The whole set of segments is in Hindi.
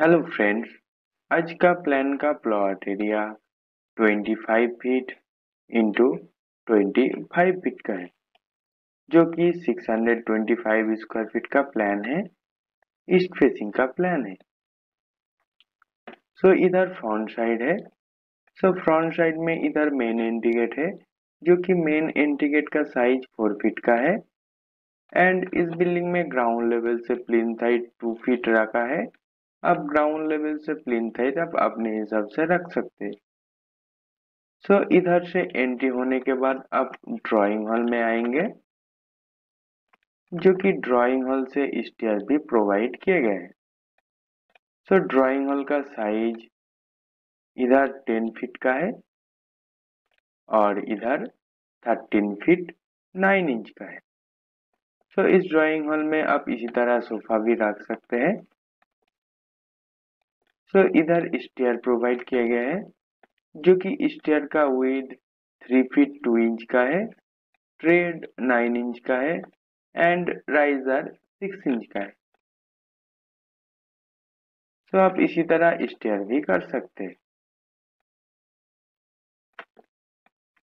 हेलो फ्रेंड्स, आज का प्लान का plot area 25 feet into 25 feet का है, जो कि 625 स्क्वायर फीट का प्लान है। ईस्ट फेसिंग का प्लान है। सो इधर फ्रंट साइड है। सो फ्रंट साइड में इधर मेन एंट्री गेट है, जो कि मेन एंट्री गेट का साइज 4 फीट का है। एंड इस बिल्डिंग में ग्राउंड लेवल से प्लेन साइड 2 फीट रखा है। आप ग्राउंड लेवल से प्लेन साइड आप अपने हिसाब से रख सकते। सो इधर से एंट्री होने के बाद आप ड्राइंग हॉल में आएंगे, जो कि ड्राइंग हॉल से स्टेयर भी प्रोवाइड किए गए हैं। सो ड्राइंग हॉल का साइज इधर 10 फीट का है और इधर 13 फीट 9 इंच का है। सो इस ड्राइंग हॉल में आप इसी तरह सोफा भी रख सकते हैं। तो इधर स्टेयर प्रोवाइड किया गया है, जो कि स्टेयर का विड्थ 3 फीट 2 इंच का है, ट्रेड 9 इंच का है एंड राइजर 6 इंच का है। तो आप इसी तरह स्टेयर भी कर सकते हैं।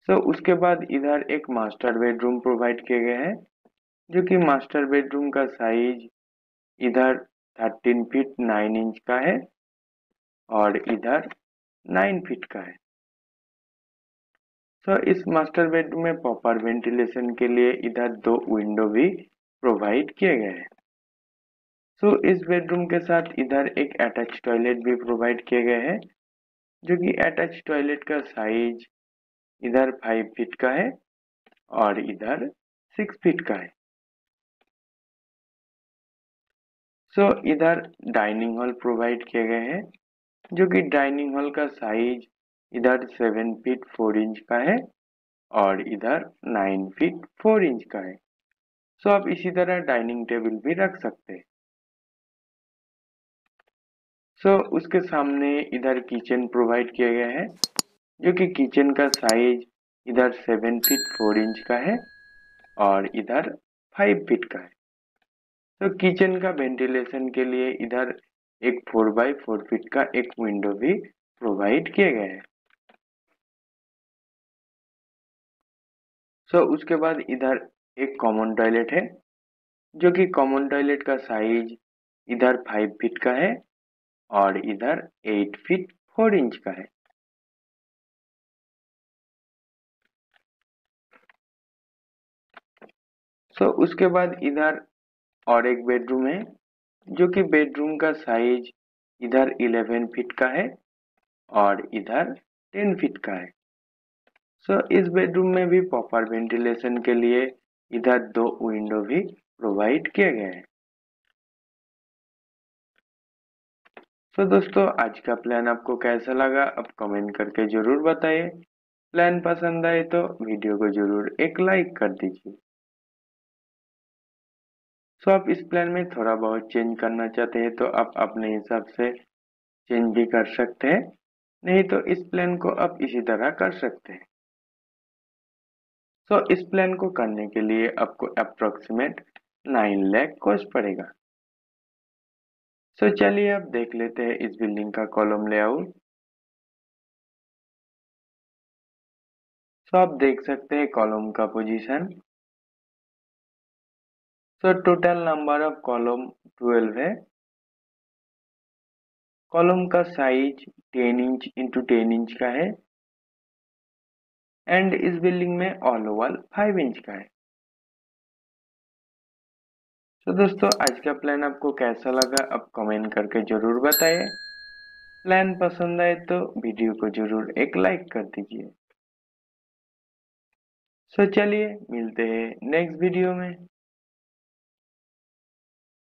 तो उसके बाद इधर एक मास्टर बेडरूम प्रोवाइड किया गया है, जो कि मास्टर बेडरूम का साइज इधर 13 फीट 9 इंच का है और इधर 9 फीट का है। सो इस मास्टर बेडरूम में प्रॉपर वेंटिलेशन के लिए इधर 2 विंडो भी प्रोवाइड किए गए हैं। सो इस बेडरूम के साथ इधर एक अटैच टॉयलेट भी प्रोवाइड किए गए हैं, जो कि अटैच टॉयलेट का साइज इधर 5 फीट का है और इधर 6 फीट का है। सो इधर डाइनिंग हॉल प्रोवाइड किए गए हैं, जो कि डाइनिंग हॉल का साइज इधर 7 फीट 4 इंच का है और इधर 9 फीट 4 इंच का है। सो आप इसी तरह डाइनिंग टेबल भी रख सकते हैं। सो उसके सामने इधर किचन प्रोवाइड किया गया है, जो कि किचन का साइज इधर 7 फीट 4 इंच का है और इधर 5 फीट का है। तो किचन का वेंटिलेशन के लिए इधर एक 4 बाई 4 फीट का एक विंडो भी प्रोवाइड किया गया है। सो उसके बाद इधर एक कॉमन टॉयलेट है, जो कि कॉमन टॉयलेट का साइज इधर 5 फीट का है और इधर 8 फीट 4 इंच का है। सो उसके बाद इधर और एक बेडरूम है, जो कि बेडरूम का साइज इधर 11 फीट का है और इधर 10 फीट का है। सो इस बेडरूम में भी प्रॉपर वेंटिलेशन के लिए इधर 2 विंडो भी प्रोवाइड किए गए हैं। सो दोस्तों, आज का प्लान आपको कैसा लगा आप कमेंट करके जरूर बताइए। प्लान पसंद आए तो वीडियो को जरूर एक लाइक कर दीजिए। तो आप इस प्लान में थोड़ा बहुत चेंज करना चाहते हैं तो आप अपने हिसाब से चेंज भी कर सकते हैं, नहीं तो इस प्लान को आप इसी तरह कर सकते हैं। सो इस प्लान को करने के लिए आपको अप्रोक्सीमेट 9 लाख कॉस्ट पड़ेगा। सो चलिए आप देख लेते हैं इस बिल्डिंग का कॉलम लेआउट। सो आप देख सकते हैं कॉलम का position. So total number of column 12 है। कॉलम का साइज 10 इंच इंटू 10 इंच का है एंड इस बिल्डिंग में ऑल ओवर 5 इंच का है। सो दोस्तों, आज का प्लान आपको कैसा लगा आप कमेंट करके जरूर बताइए। प्लान पसंद आए तो वीडियो को जरूर एक लाइक कर दीजिए। सो चलिए मिलते हैं नेक्स्ट वीडियो में।